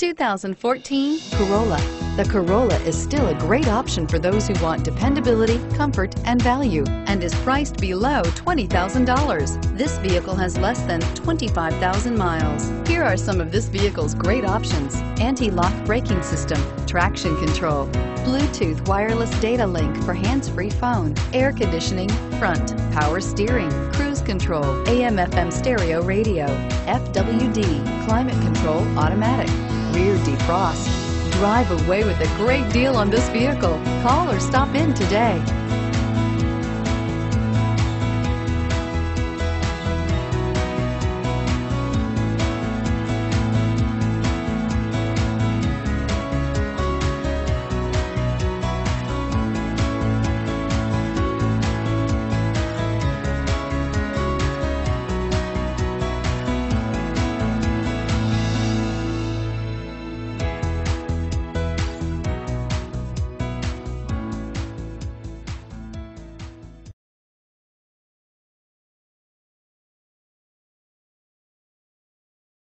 2014 Corolla. The Corolla is still a great option for those who want dependability, comfort, and value, and is priced below $20,000. This vehicle has less than 25,000 miles. Here are some of this vehicle's great options: anti-lock braking system, traction control, Bluetooth wireless data link for hands-free phone, air conditioning, front, power steering, cruise control, AM/FM stereo radio, FWD, climate control automatic, rear defrost. Drive away with a great deal on this vehicle. Call or stop in today.